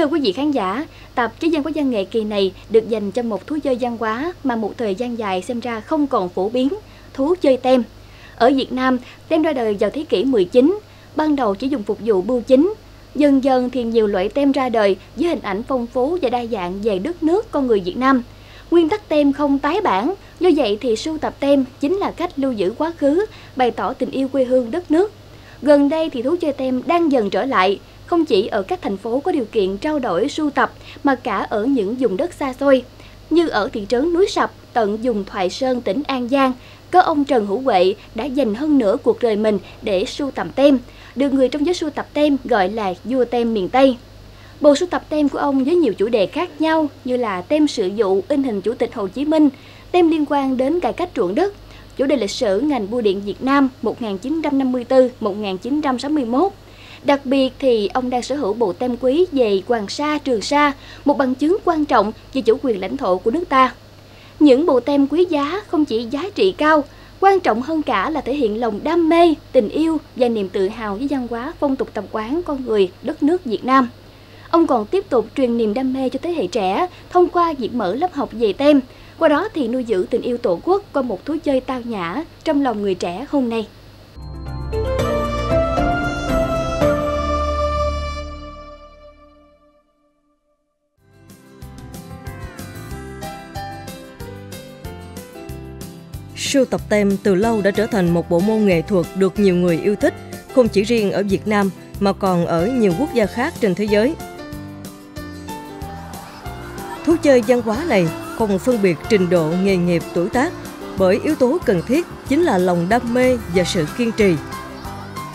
thưa quý vị khán giả, tạp chí Văn Hóa Văn Nghệ kỳ này được dành cho một thú chơi văn hóa mà một thời gian dài xem ra không còn phổ biến, thú chơi tem. Ở Việt Nam, tem ra đời vào thế kỷ 19, ban đầu chỉ dùng phục vụ bưu chính. Dần dần thì nhiều loại tem ra đời với hình ảnh phong phú và đa dạng về đất nước con người Việt Nam. Nguyên tắc tem không tái bản, do vậy thì sưu tập tem chính là cách lưu giữ quá khứ, bày tỏ tình yêu quê hương đất nước. Gần đây thì thú chơi tem đang dần trở lại, không chỉ ở các thành phố có điều kiện trao đổi sưu tập mà cả ở những vùng đất xa xôi. Như ở thị trấn Núi Sập, tận vùng Thoại Sơn, tỉnh An Giang, có ông Trần Hữu Quệ đã dành hơn nửa cuộc đời mình để sưu tầm tem, được người trong giới sưu tập tem gọi là vua tem miền Tây. Bộ sưu tập tem của ông với nhiều chủ đề khác nhau như là tem sự vụ in hình Chủ tịch Hồ Chí Minh, tem liên quan đến cải cách ruộng đất, chủ đề lịch sử ngành bưu điện Việt Nam 1954-1961. Đặc biệt thì ông đang sở hữu bộ tem quý về Hoàng Sa, Trường Sa, một bằng chứng quan trọng về chủ quyền lãnh thổ của nước ta. Những bộ tem quý giá không chỉ giá trị cao, quan trọng hơn cả là thể hiện lòng đam mê, tình yêu và niềm tự hào với văn hóa, phong tục tập quán, con người, đất nước Việt Nam. Ông còn tiếp tục truyền niềm đam mê cho thế hệ trẻ thông qua việc mở lớp học về tem, qua đó thì nuôi dưỡng tình yêu Tổ quốc qua một thú chơi tao nhã trong lòng người trẻ hôm nay. Sưu tập tem từ lâu đã trở thành một bộ môn nghệ thuật được nhiều người yêu thích, không chỉ riêng ở Việt Nam mà còn ở nhiều quốc gia khác trên thế giới. Thú chơi văn hóa này không phân biệt trình độ, nghề nghiệp, tuổi tác, bởi yếu tố cần thiết chính là lòng đam mê và sự kiên trì.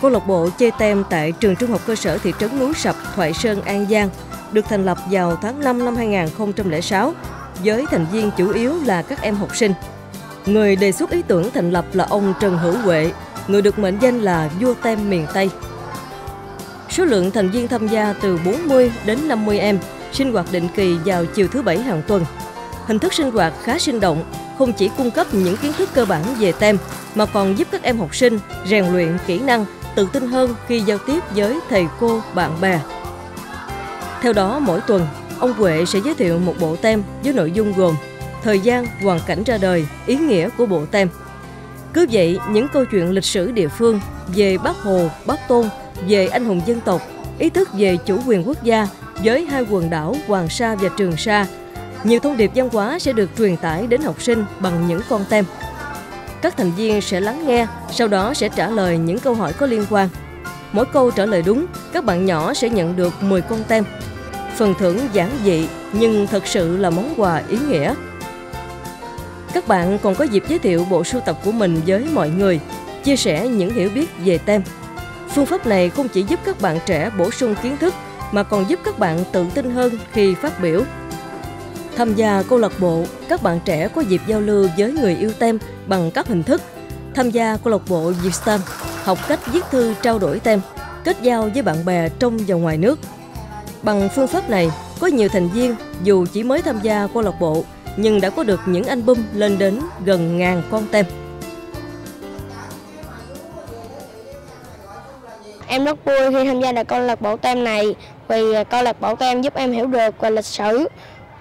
Câu lạc bộ chơi tem tại trường trung học cơ sở thị trấn Núi Sập, Thoại Sơn, An Giang được thành lập vào tháng 5 năm 2006 với thành viên chủ yếu là các em học sinh. Người đề xuất ý tưởng thành lập là ông Trần Hữu Quệ, người được mệnh danh là vua tem miền Tây. Số lượng thành viên tham gia từ 40 đến 50 em, sinh hoạt định kỳ vào chiều thứ Bảy hàng tuần. Hình thức sinh hoạt khá sinh động, không chỉ cung cấp những kiến thức cơ bản về tem mà còn giúp các em học sinh rèn luyện kỹ năng, tự tin hơn khi giao tiếp với thầy cô, bạn bè. Theo đó, mỗi tuần, ông Quệ sẽ giới thiệu một bộ tem với nội dung gồm thời gian, hoàn cảnh ra đời, ý nghĩa của bộ tem. Cứ vậy, những câu chuyện lịch sử địa phương về Bác Hồ, Bác Tôn, về anh hùng dân tộc, ý thức về chủ quyền quốc gia với hai quần đảo Hoàng Sa và Trường Sa, nhiều thông điệp văn hóa sẽ được truyền tải đến học sinh bằng những con tem. Các thành viên sẽ lắng nghe, sau đó sẽ trả lời những câu hỏi có liên quan. Mỗi câu trả lời đúng, các bạn nhỏ sẽ nhận được 10 con tem. Phần thưởng giản dị nhưng thật sự là món quà ý nghĩa. Các bạn còn có dịp giới thiệu bộ sưu tập của mình với mọi người, chia sẻ những hiểu biết về tem. Phương pháp này không chỉ giúp các bạn trẻ bổ sung kiến thức mà còn giúp các bạn tự tin hơn khi phát biểu. Tham gia câu lạc bộ, các bạn trẻ có dịp giao lưu với người yêu tem bằng các hình thức tham gia câu lạc bộ Việt Stem, học cách viết thư trao đổi tem, kết giao với bạn bè trong và ngoài nước. Bằng phương pháp này, có nhiều thành viên dù chỉ mới tham gia câu lạc bộ nhưng đã có được những album lên đến gần 1000 con tem. Em rất vui khi tham gia được câu lạc bộ tem này vì câu lạc bộ tem giúp em hiểu được về lịch sử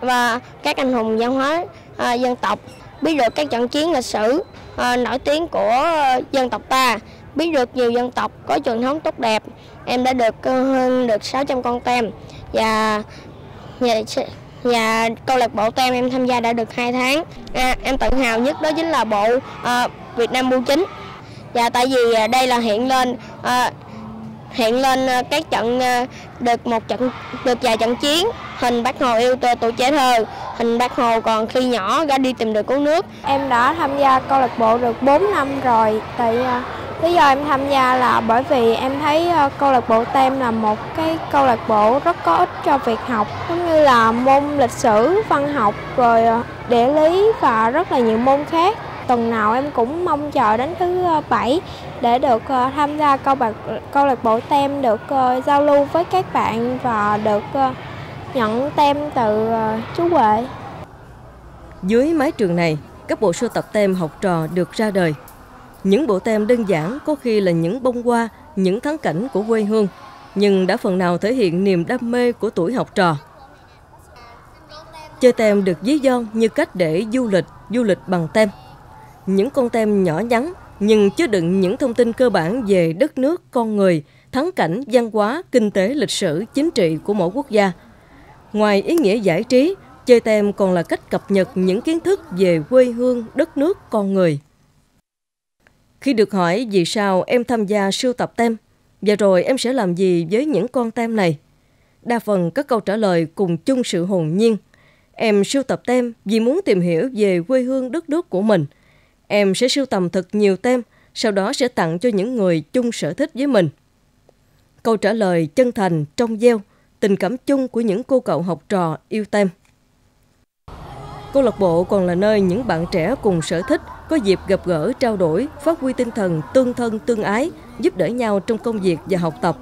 và các anh hùng văn hóa dân tộc, biết được các trận chiến lịch sử nổi tiếng của dân tộc ta, biết được nhiều dân tộc có truyền thống tốt đẹp. Em đã được hơn được 600 con tem và câu lạc bộ tem em tham gia đã được 2 tháng. Em tự hào nhất đó chính là bộ Việt Nam bưu chính. Và tại vì đây là hiện lên các trận vài trận chiến, hình Bác Hồ yêu tuổi trẻ thơ, hình Bác Hồ còn khi nhỏ ra đi tìm đường cứu nước. Em đã tham gia câu lạc bộ được 4 năm rồi. Tại lý do em tham gia là bởi vì em thấy câu lạc bộ tem là một cái câu lạc bộ rất có ích cho việc học, giống như là môn lịch sử, văn học, rồi địa lý và rất là nhiều môn khác. Tuần nào em cũng mong chờ đến thứ Bảy để được tham gia câu lạc bộ tem, được giao lưu với các bạn và được nhận tem từ chú Huệ. Dưới mái trường này, các bộ sưu tập tem học trò được ra đời. Những bộ tem đơn giản có khi là những bông hoa, những thắng cảnh của quê hương, nhưng đã phần nào thể hiện niềm đam mê của tuổi học trò. Chơi tem được ví von như cách để du lịch bằng tem. Những con tem nhỏ nhắn nhưng chứa đựng những thông tin cơ bản về đất nước, con người, thắng cảnh, văn hóa, kinh tế, lịch sử, chính trị của mỗi quốc gia. Ngoài ý nghĩa giải trí, chơi tem còn là cách cập nhật những kiến thức về quê hương, đất nước, con người. Khi được hỏi vì sao em tham gia sưu tập tem, và rồi em sẽ làm gì với những con tem này? Đa phần các câu trả lời cùng chung sự hồn nhiên. Em sưu tập tem vì muốn tìm hiểu về quê hương đất nước của mình. Em sẽ sưu tầm thật nhiều tem, sau đó sẽ tặng cho những người chung sở thích với mình. Câu trả lời chân thành, trong veo, tình cảm chung của những cô cậu học trò yêu tem. Câu lạc bộ còn là nơi những bạn trẻ cùng sở thích có dịp gặp gỡ, trao đổi, phát huy tinh thần tương thân tương ái, giúp đỡ nhau trong công việc và học tập.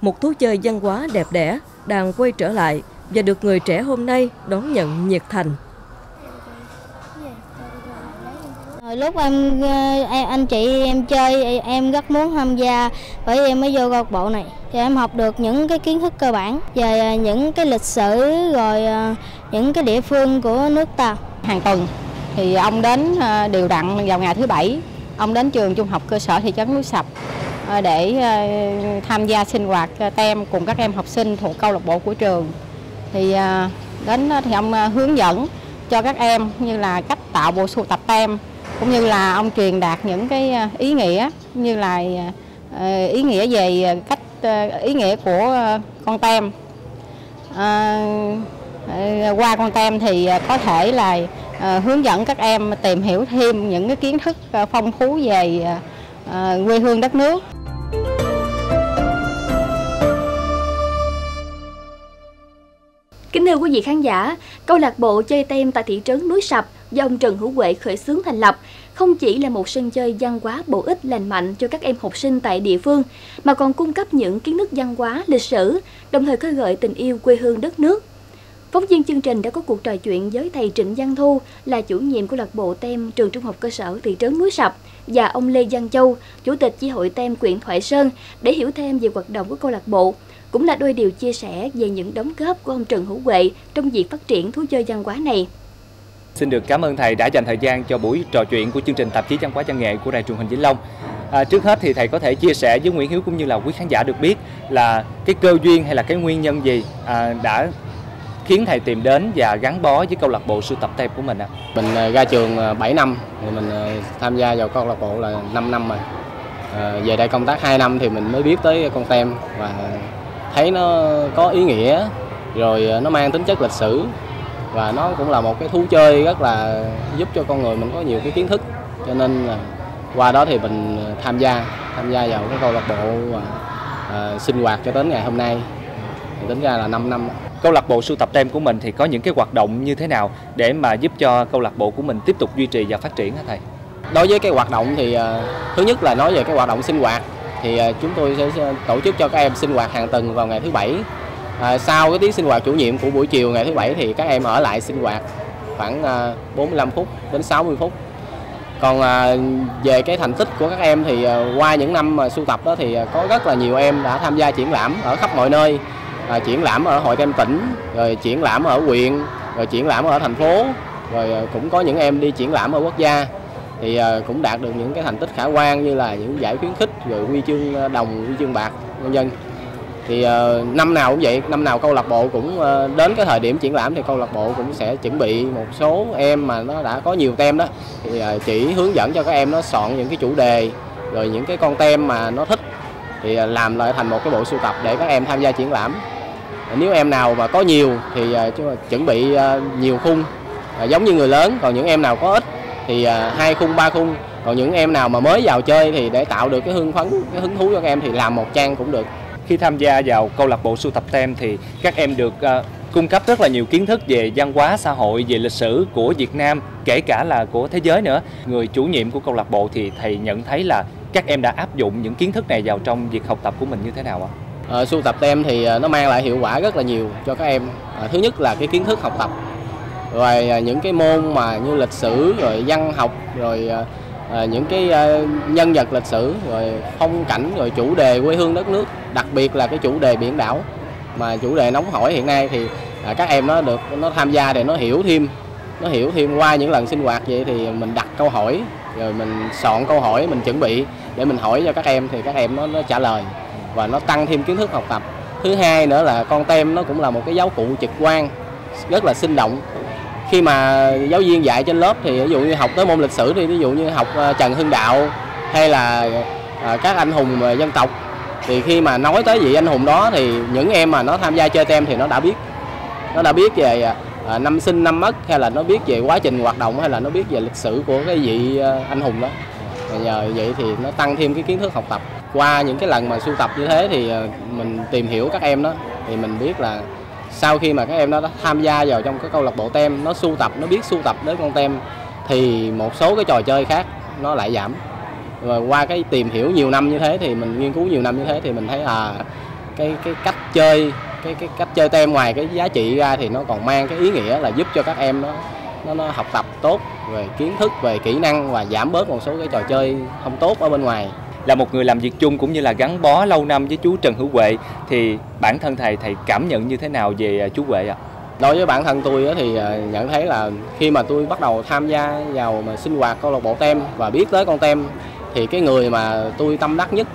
Một thú chơi văn hóa đẹp đẽ đang quay trở lại và được người trẻ hôm nay đón nhận nhiệt thành. Lúc anh chị em chơi, em rất muốn tham gia, bởi vì em mới vô câu lạc bộ này thì em học được những cái kiến thức cơ bản về những cái lịch sử, rồi những cái địa phương của nước ta. Hàng tuần thì ông đến đều đặn vào ngày thứ bảy, ông đến trường trung học cơ sở thị trấn Núi Sập để tham gia sinh hoạt tem cùng các em học sinh thuộc câu lạc bộ của trường. Thì đến thì ông hướng dẫn cho các em như là cách tạo bộ sưu tập tem, cũng như là ông truyền đạt những cái ý nghĩa, như là ý nghĩa về cách ý nghĩa của con tem. Qua con tem thì có thể là hướng dẫn các em tìm hiểu thêm những cái kiến thức phong phú về quê hương đất nước. Kính thưa quý vị khán giả, câu lạc bộ chơi tem tại thị trấn Núi Sập do ông Trần Hữu Quệ khởi xướng thành lập không chỉ là một sân chơi văn hóa bổ ích lành mạnh cho các em học sinh tại địa phương, mà còn cung cấp những kiến thức văn hóa, lịch sử, đồng thời khơi gợi tình yêu quê hương đất nước. Phóng viên chương trình đã có cuộc trò chuyện với thầy Trịnh Văn Thu, là chủ nhiệm câu lạc bộ tem trường trung học cơ sở thị trấn Núi Sập, và ông Lê Văn Châu, chủ tịch chi hội tem huyện Thoại Sơn, để hiểu thêm về hoạt động của câu lạc bộ, cũng là đôi điều chia sẻ về những đóng góp của ông Trần Hữu Quệ trong việc phát triển thú chơi văn hóa này. Xin được cảm ơn thầy đã dành thời gian cho buổi trò chuyện của chương trình tạp chí văn hóa văn nghệ của đài truyền hình Vĩnh Long. Trước hết thì thầy có thể chia sẻ với Nguyễn Hiếu cũng như là quý khán giả được biết là cái cơ duyên hay là cái nguyên nhân gì đã khiến thầy tìm đến và gắn bó với câu lạc bộ sưu tập tem của mình ạ? Mình ra trường 7 năm, mình tham gia vào câu lạc bộ là 5 năm rồi. Về đây công tác 2 năm thì mình mới biết tới con tem và thấy nó có ý nghĩa, rồi nó mang tính chất lịch sử và nó cũng là một cái thú chơi rất là giúp cho con người mình có nhiều cái kiến thức, cho nên là qua đó thì mình tham gia vào cái câu lạc bộ và sinh hoạt cho đến ngày hôm nay, tính ra là 5 năm. Câu lạc bộ sưu tập tem của mình thì có những cái hoạt động như thế nào để mà giúp cho câu lạc bộ của mình tiếp tục duy trì và phát triển hả thầy? Đối với cái hoạt động thì thứ nhất là nói về cái hoạt động sinh hoạt, thì chúng tôi sẽ tổ chức cho các em sinh hoạt hàng tuần vào ngày thứ Bảy. Sau cái tiếng sinh hoạt chủ nhiệm của buổi chiều ngày thứ Bảy thì các em ở lại sinh hoạt khoảng 45 phút đến 60 phút. Còn về cái thành tích của các em thì qua những năm mà sưu tập đó thì có rất là nhiều em đã tham gia triển lãm ở khắp mọi nơi. Triển lãm ở hội tem tỉnh, rồi triển lãm ở huyện, rồi triển lãm ở thành phố, rồi cũng có những em đi triển lãm ở quốc gia. Thì cũng đạt được những cái thành tích khả quan như là những giải khuyến khích, rồi huy chương đồng, huy chương bạc, vân vân. Thì năm nào cũng vậy, năm nào câu lạc bộ cũng đến cái thời điểm triển lãm thì câu lạc bộ cũng sẽ chuẩn bị một số em mà nó đã có nhiều tem đó, thì chỉ hướng dẫn cho các em nó soạn những cái chủ đề, rồi những cái con tem mà nó thích thì làm lại thành một cái bộ sưu tập để các em tham gia triển lãm. Nếu em nào mà có nhiều thì chuẩn bị nhiều khung giống như người lớn, còn những em nào có ít thì 2 khung, 3 khung, còn những em nào mà mới vào chơi thì để tạo được cái hưng phấn, cái hứng thú cho các em thì làm 1 trang cũng được. Khi tham gia vào câu lạc bộ sưu tập tem thì các em được cung cấp rất là nhiều kiến thức về văn hóa, xã hội, về lịch sử của Việt Nam, kể cả là của thế giới nữa. Người chủ nhiệm của câu lạc bộ thì thầy nhận thấy là các em đã áp dụng những kiến thức này vào trong việc học tập của mình như thế nào ạ? Sưu tập tem thì nó mang lại hiệu quả rất là nhiều cho các em. Thứ nhất là cái kiến thức học tập, rồi những cái môn mà như lịch sử, rồi văn học, rồi những cái nhân vật lịch sử, rồi phong cảnh, rồi chủ đề quê hương đất nước, đặc biệt là cái chủ đề biển đảo mà chủ đề nóng hổi hiện nay, thì các em nó tham gia để nó hiểu thêm qua những lần sinh hoạt. Vậy thì mình đặt câu hỏi, rồi mình soạn câu hỏi, mình chuẩn bị để mình hỏi cho các em, thì các em nó trả lời và nó tăng thêm kiến thức học tập. Thứ hai nữa là con tem nó cũng là một cái giáo cụ trực quan rất là sinh động. Khi mà giáo viên dạy trên lớp thì ví dụ như học tới môn lịch sử thì ví dụ như học Trần Hưng Đạo hay là các anh hùng dân tộc, thì khi mà nói tới vị anh hùng đó thì những em mà nó tham gia chơi tem thì nó đã biết về năm sinh năm mất, hay là nó biết về quá trình hoạt động, hay là nó biết về lịch sử của cái vị anh hùng đó. Và nhờ vậy thì nó tăng thêm cái kiến thức học tập. Qua những cái lần mà sưu tập như thế thì mình tìm hiểu các em đó, thì mình biết là sau khi mà các em nó tham gia vào trong cái câu lạc bộ tem, nó sưu tập, nó biết sưu tập đến con tem, thì một số cái trò chơi khác nó lại giảm. Rồi qua cái tìm hiểu nhiều năm như thế, thì mình nghiên cứu nhiều năm như thế, thì mình thấy cái cách chơi, cái cách chơi tem ngoài cái giá trị ra thì nó còn mang cái ý nghĩa là giúp cho các em nó học tập tốt về kiến thức, về kỹ năng, và giảm bớt một số cái trò chơi không tốt ở bên ngoài. Là một người làm việc chung cũng như là gắn bó lâu năm với chú Trần Hữu Quệ, thì bản thân thầy cảm nhận như thế nào về chú Quệ ạ? Đối với bản thân tôi thì nhận thấy là khi mà tôi bắt đầu tham gia vào mà sinh hoạt câu lạc bộ tem và biết tới con tem, thì cái người mà tôi tâm đắc nhất,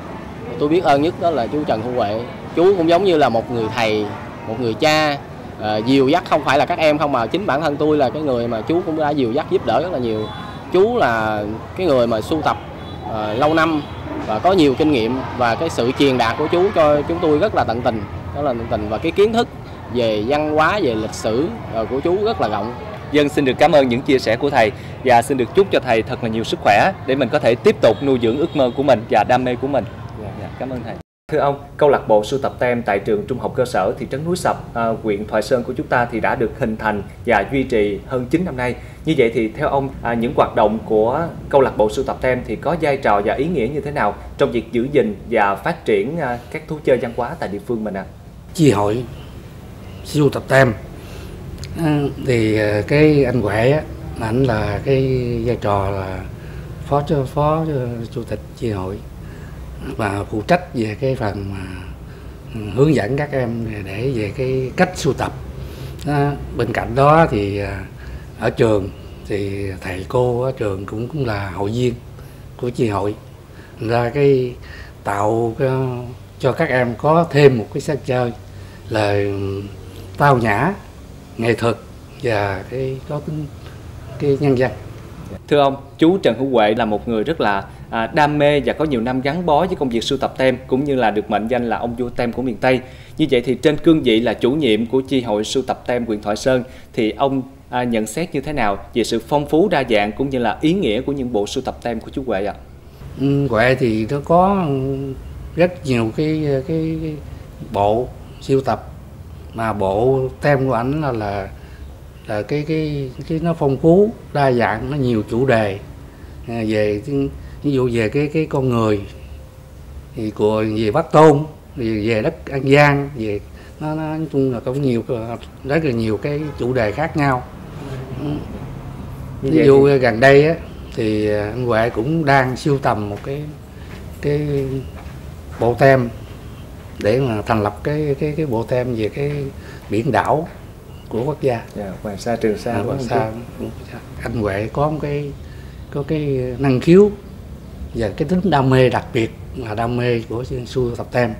tôi biết ơn nhất đó là chú Trần Hữu Quệ. Chú cũng giống như là một người thầy, một người cha, dìu dắt không phải là các em không, mà chính bản thân tôi là cái người mà chú cũng đã dìu dắt giúp đỡ rất là nhiều. Chú là cái người mà sưu tập lâu năm và có nhiều kinh nghiệm, và cái sự truyền đạt của chú cho chúng tôi rất là tận tình, đó là tận tình, và cái kiến thức về văn hóa, về lịch sử của chú rất là rộng. Dân xin được cảm ơn những chia sẻ của thầy, và xin được chúc cho thầy thật là nhiều sức khỏe để mình có thể tiếp tục nuôi dưỡng ước mơ của mình và đam mê của mình. Cảm ơn thầy. Thưa ông, câu lạc bộ sưu tập tem tại trường trung học cơ sở thị trấn Núi Sập, huyện Thoại Sơn của chúng ta thì đã được hình thành và duy trì hơn 9 năm nay. Như vậy thì theo ông, những hoạt động của câu lạc bộ sưu tập tem thì có vai trò và ý nghĩa như thế nào trong việc giữ gìn và phát triển các thú chơi văn hóa tại địa phương mình ạ? Chi hội sưu tập tem thì cái anh Quệ ảnh là cái vai trò là phó chủ tịch chi hội, và phụ trách về cái phần mà hướng dẫn các em để về cái cách sưu tập. Bên cạnh đó thì ở trường thì thầy cô ở trường cũng là hội viên của chi hội, ra cái tạo cho các em có thêm một cái sân chơi là tao nhã, nghệ thuật và cái có tính cái nhân dân. Thưa ông, chú Trần Hữu Quệ là một người rất là đam mê và có nhiều năm gắn bó với công việc sưu tập tem, cũng như là được mệnh danh là ông vua tem của miền Tây. Như vậy thì trên cương vị là chủ nhiệm của chi hội sưu tập tem huyện Thoại Sơn, thì ông nhận xét như thế nào về sự phong phú đa dạng cũng như là ý nghĩa của những bộ sưu tập tem của chú Quệ ạ? Quệ thì nó có rất nhiều cái bộ sưu tập, mà bộ tem của ảnh là cái nó phong phú đa dạng, nó nhiều chủ đề về ví dụ về cái con người thì của về Bắc Tôn, về đất An Giang, về nó nói chung là có nhiều rất là nhiều cái chủ đề khác nhau. Ví dụ gần đây á, thì anh Quệ cũng đang sưu tầm một cái bộ tem để mà thành lập cái bộ tem về cái biển đảo của quốc gia. Hoàng Sa, Trường Sa, Hoàng Sa. Anh Quệ có một cái năng khiếu và cái tính đam mê, đặc biệt là đam mê của sưu tập tem.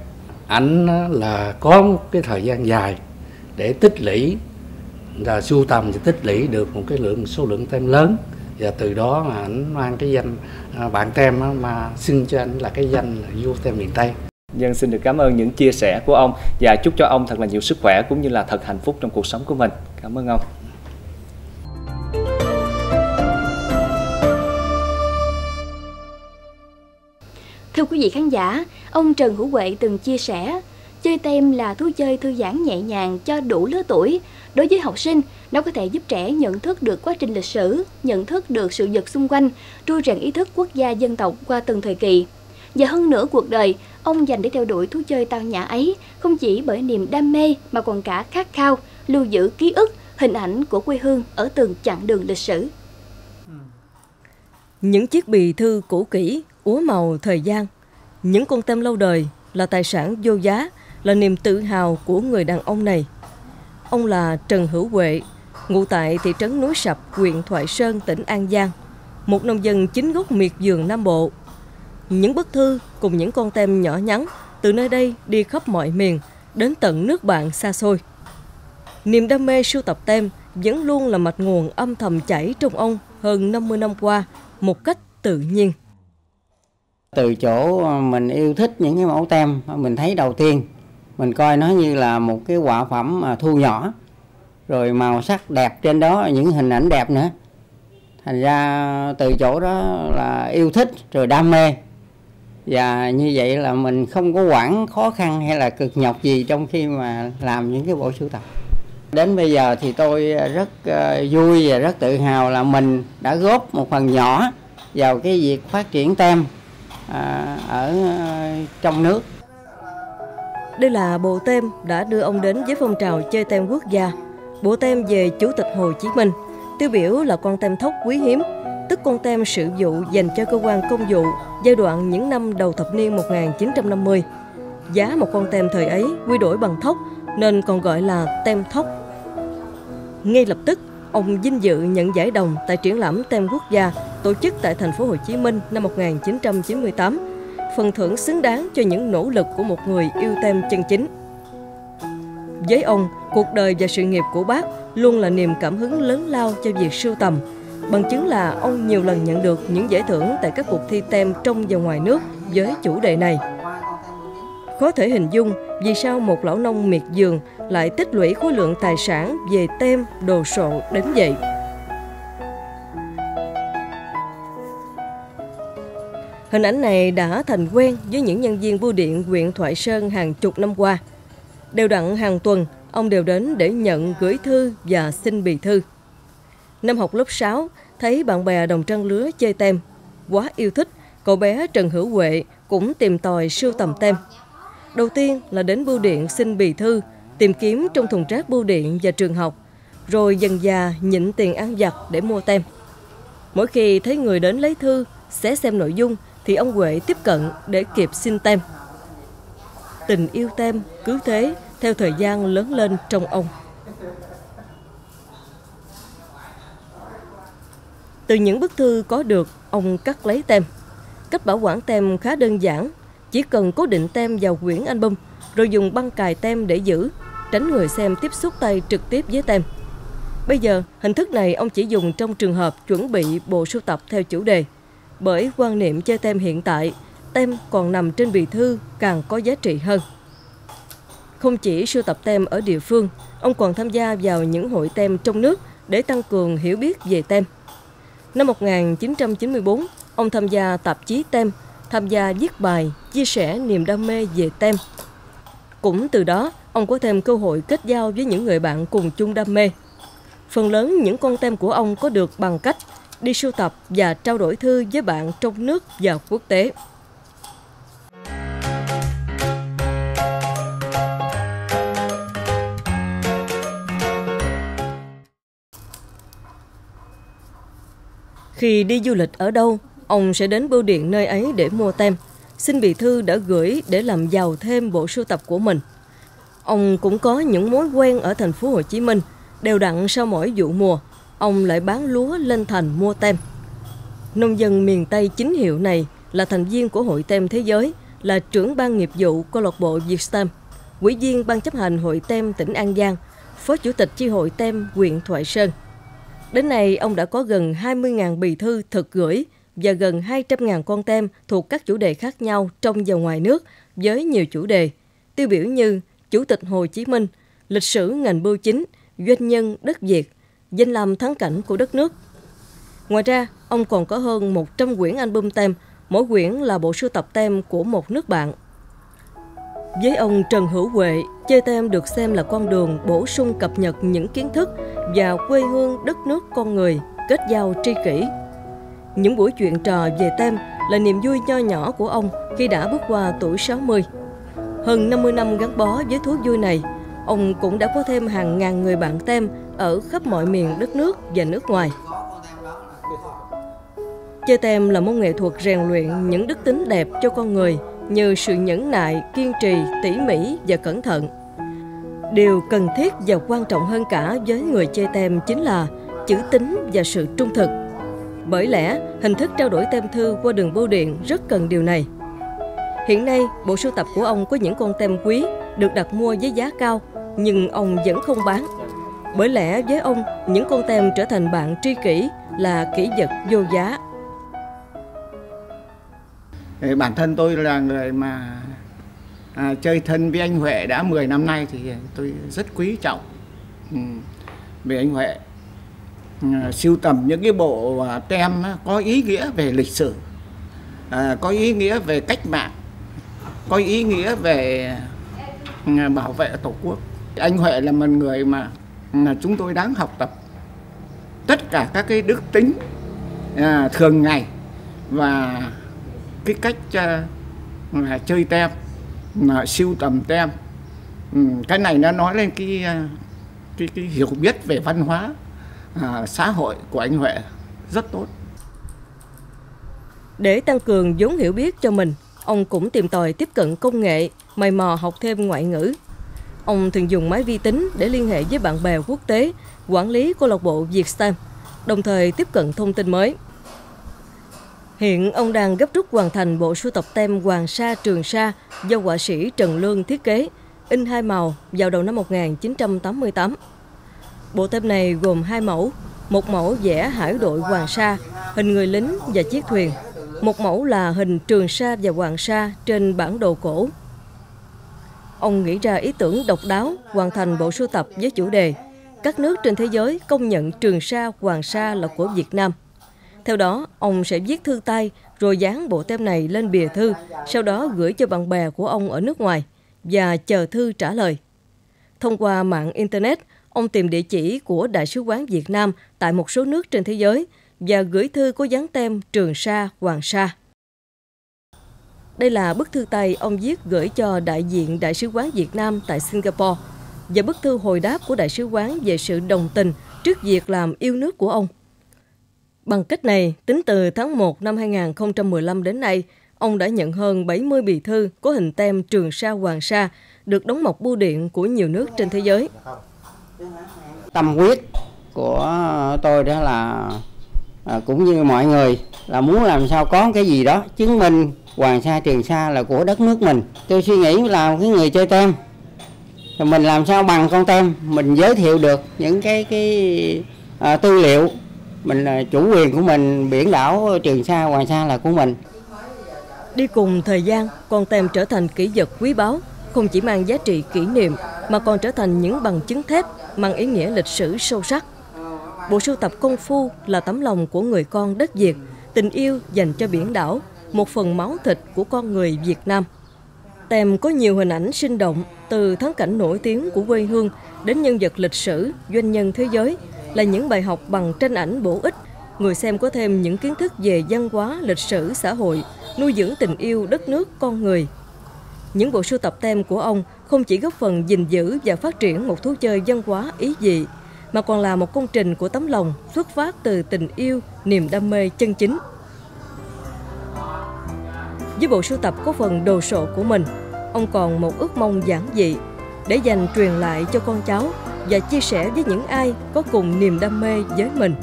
Ảnh là có một cái thời gian dài để tích lũy, là sưu tầm và tích lũy được một cái số lượng tem lớn, và từ đó mà ảnh mang cái danh bạn tem đó, mà xưng cho ảnh là cái danh là vua tem miền Tây. Dân xin được cảm ơn những chia sẻ của ông và chúc cho ông thật là nhiều sức khỏe cũng như là thật hạnh phúc trong cuộc sống của mình. Cảm ơn ông. Thưa quý vị khán giả, ông Trần Hữu Quệ từng chia sẻ, chơi tem là thú chơi thư giãn nhẹ nhàng cho đủ lứa tuổi. Đối với học sinh, nó có thể giúp trẻ nhận thức được quá trình lịch sử, nhận thức được sự vật xung quanh, trui rèn ý thức quốc gia dân tộc qua từng thời kỳ. Và hơn nữa cuộc đời, ông dành để theo đuổi thú chơi tao nhã ấy, không chỉ bởi niềm đam mê mà còn cả khát khao lưu giữ ký ức, hình ảnh của quê hương ở từng chặng đường lịch sử. Những chiếc bì thư cũ kỹ, úa màu thời gian, những con tem lâu đời là tài sản vô giá, là niềm tự hào của người đàn ông này. Ông là Trần Hữu Quệ, ngụ tại thị trấn Núi Sập, huyện Thoại Sơn, tỉnh An Giang, một nông dân chính gốc miệt vườn Nam Bộ. Những bức thư cùng những con tem nhỏ nhắn từ nơi đây đi khắp mọi miền, đến tận nước bạn xa xôi. Niềm đam mê sưu tập tem vẫn luôn là mạch nguồn âm thầm chảy trong ông hơn 50 năm qua, một cách tự nhiên. Từ chỗ mình yêu thích những cái mẫu tem, mình thấy đầu tiên, mình coi nó như là một cái họa phẩm thu nhỏ, rồi màu sắc đẹp trên đó, những hình ảnh đẹp nữa. Thành ra từ chỗ đó là yêu thích, rồi đam mê. Và như vậy là mình không có quản khó khăn hay là cực nhọc gì trong khi mà làm những cái bộ sưu tập. Đến bây giờ thì tôi rất vui và rất tự hào là mình đã góp một phần nhỏ vào cái việc phát triển tem ở trong nước. Đây là bộ tem đã đưa ông đến với phong trào chơi tem quốc gia. Bộ tem về Chủ tịch Hồ Chí Minh, tiêu biểu là con tem thóc quý hiếm, tức con tem sự vụ dành cho cơ quan công vụ giai đoạn những năm đầu thập niên 1950. Giá một con tem thời ấy quy đổi bằng thóc nên còn gọi là tem thóc. Ngay lập tức, ông vinh dự nhận giải đồng tại triển lãm tem quốc gia tổ chức tại thành phố Hồ Chí Minh năm 1998, phần thưởng xứng đáng cho những nỗ lực của một người yêu tem chân chính. Với ông, cuộc đời và sự nghiệp của bác luôn là niềm cảm hứng lớn lao cho việc sưu tầm. Bằng chứng là ông nhiều lần nhận được những giải thưởng tại các cuộc thi tem trong và ngoài nước với chủ đề này. Có thể hình dung vì sao một lão nông miệt vườn lại tích lũy khối lượng tài sản về tem, đồ sộ đến vậy. Hình ảnh này đã thành quen với những nhân viên bưu điện huyện Thoại Sơn hàng chục năm qua. Đều đặn hàng tuần, ông đều đến để nhận, gửi thư và xin bì thư. Năm học lớp 6, thấy bạn bè đồng trang lứa chơi tem. Quá yêu thích, cậu bé Trần Hữu Quệ cũng tìm tòi sưu tầm tem. Đầu tiên là đến bưu điện xin bì thư, tìm kiếm trong thùng rác bưu điện và trường học, rồi dần dà nhịn tiền ăn vặt để mua tem. Mỗi khi thấy người đến lấy thư, sẽ xem nội dung thì ông Quệ tiếp cận để kịp xin tem. Tình yêu tem cứ thế theo thời gian lớn lên trong ông. Từ những bức thư có được, ông cắt lấy tem. Cách bảo quản tem khá đơn giản, chỉ cần cố định tem vào quyển album, rồi dùng băng cài tem để giữ, tránh người xem tiếp xúc tay trực tiếp với tem. Bây giờ, hình thức này ông chỉ dùng trong trường hợp chuẩn bị bộ sưu tập theo chủ đề. Bởi quan niệm chơi tem hiện tại, tem còn nằm trên bì thư càng có giá trị hơn. Không chỉ sưu tập tem ở địa phương, ông còn tham gia vào những hội tem trong nước để tăng cường hiểu biết về tem. Năm 1994, ông tham gia tạp chí tem, tham gia viết bài, chia sẻ niềm đam mê về tem. Cũng từ đó, ông có thêm cơ hội kết giao với những người bạn cùng chung đam mê. Phần lớn những con tem của ông có được bằng cách đi sưu tập và trao đổi thư với bạn trong nước và quốc tế. Khi đi du lịch ở đâu, ông sẽ đến bưu điện nơi ấy để mua tem, xin bì thư đã gửi để làm giàu thêm bộ sưu tập của mình. Ông cũng có những mối quen ở thành phố Hồ Chí Minh, đều đặn sau mỗi vụ mùa, ông lại bán lúa lên thành mua tem. Nông dân miền Tây chính hiệu này là thành viên của Hội Tem Thế Giới, là trưởng ban nghiệp vụ câu lạc bộ Việt Stem, ủy viên ban chấp hành Hội Tem tỉnh An Giang, phó chủ tịch chi hội tem huyện Thoại Sơn. Đến nay, ông đã có gần 20.000 bì thư thực gửi và gần 200.000 con tem thuộc các chủ đề khác nhau trong và ngoài nước với nhiều chủ đề, tiêu biểu như Chủ tịch Hồ Chí Minh, lịch sử ngành bưu chính, doanh nhân đất Việt, danh lam thắng cảnh của đất nước. Ngoài ra, ông còn có hơn 100 quyển album tem, mỗi quyển là bộ sưu tập tem của một nước bạn. Với ông Trần Hữu Quệ, chơi tem được xem là con đường bổ sung cập nhật những kiến thức và quê hương đất nước con người, kết giao tri kỷ. Những buổi chuyện trò về tem là niềm vui nho nhỏ của ông khi đã bước qua tuổi 60. Hơn 50 năm gắn bó với thú vui này, ông cũng đã có thêm hàng ngàn người bạn tem ở khắp mọi miền đất nước và nước ngoài. Chơi tem là môn nghệ thuật rèn luyện những đức tính đẹp cho con người như sự nhẫn nại, kiên trì, tỉ mỉ và cẩn thận. Điều cần thiết và quan trọng hơn cả với người chơi tem chính là chữ tín và sự trung thực. Bởi lẽ, hình thức trao đổi tem thư qua đường bưu điện rất cần điều này. Hiện nay, bộ sưu tập của ông có những con tem quý được đặt mua với giá cao, nhưng ông vẫn không bán. Bởi lẽ với ông, những con tem trở thành bạn tri kỷ là kỷ vật vô giá. Bản thân tôi là người mà chơi thân với anh Huệ đã 10 năm nay thì tôi rất quý trọng về anh Huệ. Sưu tầm những cái bộ tem có ý nghĩa về lịch sử, có ý nghĩa về cách mạng, có ý nghĩa về bảo vệ Tổ quốc. Anh Huệ là một người mà chúng tôi đáng học tập. Tất cả các cái đức tính thường ngày và cái cách chơi tem, sưu tầm tem, cái này nó nói lên cái hiểu biết về văn hóa xã hội của anh Huệ rất tốt. Để tăng cường vốn hiểu biết cho mình, ông cũng tìm tòi tiếp cận công nghệ, mày mò học thêm ngoại ngữ. Ông thường dùng máy vi tính để liên hệ với bạn bè quốc tế, quản lý câu lạc bộ Việt Stem, đồng thời tiếp cận thông tin mới. Hiện ông đang gấp rút hoàn thành bộ sưu tập tem Hoàng Sa, Trường Sa do họa sĩ Trần Lương thiết kế, in 2 màu vào đầu năm 1988. Bộ tem này gồm 2 mẫu, một mẫu vẽ hải đội Hoàng Sa, hình người lính và chiếc thuyền, một mẫu là hình Trường Sa và Hoàng Sa trên bản đồ cổ. Ông nghĩ ra ý tưởng độc đáo, hoàn thành bộ sưu tập với chủ đề "Các nước trên thế giới công nhận Trường Sa, Hoàng Sa là của Việt Nam". Theo đó, ông sẽ viết thư tay rồi dán bộ tem này lên bìa thư, sau đó gửi cho bạn bè của ông ở nước ngoài và chờ thư trả lời. Thông qua mạng Internet, ông tìm địa chỉ của Đại sứ quán Việt Nam tại một số nước trên thế giới và gửi thư có dán tem Trường Sa, Hoàng Sa. Đây là bức thư tay ông viết gửi cho đại diện Đại sứ quán Việt Nam tại Singapore và bức thư hồi đáp của Đại sứ quán về sự đồng tình trước việc làm yêu nước của ông. Bằng cách này, tính từ tháng 1 năm 2015 đến nay, ông đã nhận hơn 70 bì thư có hình tem Trường Sa, Hoàng Sa được đóng mộc bưu điện của nhiều nước trên thế giới. Tâm huyết của tôi đó là cũng như mọi người là muốn làm sao có cái gì đó chứng minh Hoàng Sa, Trường Sa là của đất nước mình. Tôi suy nghĩ là cái người chơi tem thì mình làm sao bằng con tem mình giới thiệu được những cái tư liệu mình là chủ quyền của mình, biển đảo Trường Sa, Hoàng Sa là của mình. Đi cùng thời gian, con tem trở thành kỷ vật quý báu, không chỉ mang giá trị kỷ niệm mà còn trở thành những bằng chứng thép mang ý nghĩa lịch sử sâu sắc. Bộ sưu tập công phu là tấm lòng của người con đất Việt, tình yêu dành cho biển đảo, một phần máu thịt của con người Việt Nam. Tem có nhiều hình ảnh sinh động, từ thắng cảnh nổi tiếng của quê hương đến nhân vật lịch sử, doanh nhân thế giới, là những bài học bằng tranh ảnh bổ ích. Người xem có thêm những kiến thức về văn hóa, lịch sử, xã hội, nuôi dưỡng tình yêu đất nước, con người. Những bộ sưu tập tem của ông không chỉ góp phần gìn giữ và phát triển một thú chơi văn hóa ý dị, mà còn là một công trình của tấm lòng xuất phát từ tình yêu, niềm đam mê chân chính. Với bộ sưu tập có phần đồ sộ của mình, ông còn một ước mong giản dị để dành truyền lại cho con cháu và chia sẻ với những ai có cùng niềm đam mê với mình.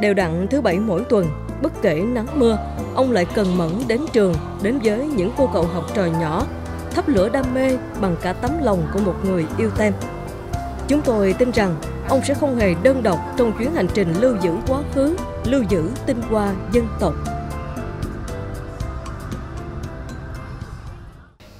Đều đặn thứ Bảy mỗi tuần, bất kể nắng mưa, ông lại cần mẫn đến trường, đến với những cô cậu học trò nhỏ, thắp lửa đam mê bằng cả tấm lòng của một người yêu tem. Chúng tôi tin rằng ông sẽ không hề đơn độc trong chuyến hành trình lưu giữ quá khứ, lưu giữ tinh hoa dân tộc.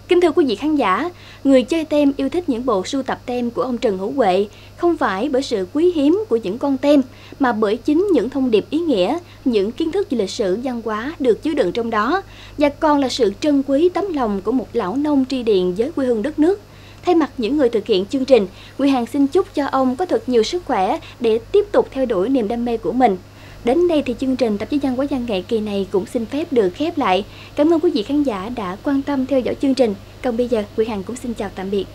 Kính thưa quý vị khán giả, người chơi tem yêu thích những bộ sưu tập tem của ông Trần Hữu Quệ không phải bởi sự quý hiếm của những con tem mà bởi chính những thông điệp ý nghĩa, những kiến thức về lịch sử văn hóa được chứa đựng trong đó và còn là sự trân quý tấm lòng của một lão nông tri điền với quê hương đất nước. Thay mặt những người thực hiện chương trình, Nguyệt Hằng xin chúc cho ông có thật nhiều sức khỏe để tiếp tục theo đuổi niềm đam mê của mình. Đến đây thì chương trình tạp chí văn hóa văn nghệ kỳ này cũng xin phép được khép lại. Cảm ơn quý vị khán giả đã quan tâm theo dõi chương trình. Còn bây giờ, Nguyệt Hằng cũng xin chào tạm biệt.